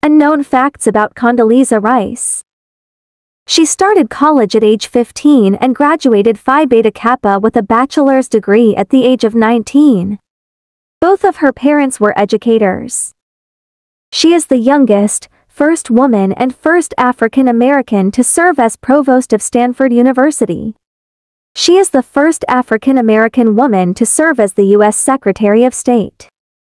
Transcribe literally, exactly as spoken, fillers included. Unknown facts about Condoleezza Rice. She started college at age fifteen and graduated Phi Beta Kappa with a bachelor's degree at the age of nineteen. Both of her parents were educators. She is the youngest, first woman and first African American to serve as provost of Stanford University. She is the first African American woman to serve as the U S Secretary of State.